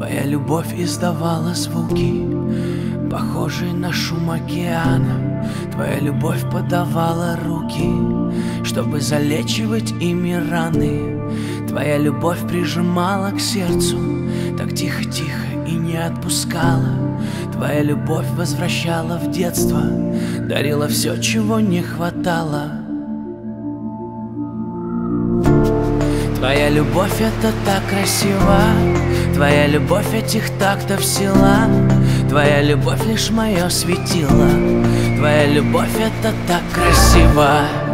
Твоя любовь издавала звуки, похожие на шум океана. Твоя любовь подавала руки, чтобы залечивать ими раны. Твоя любовь прижимала к сердцу, так тихо-тихо и не отпускала. Твоя любовь возвращала в детство, дарила все, чего не хватало. Твоя любовь — это так красиво, твоя любовь этих тактов сила, твоя любовь лишь мое светило, твоя любовь — это так красиво.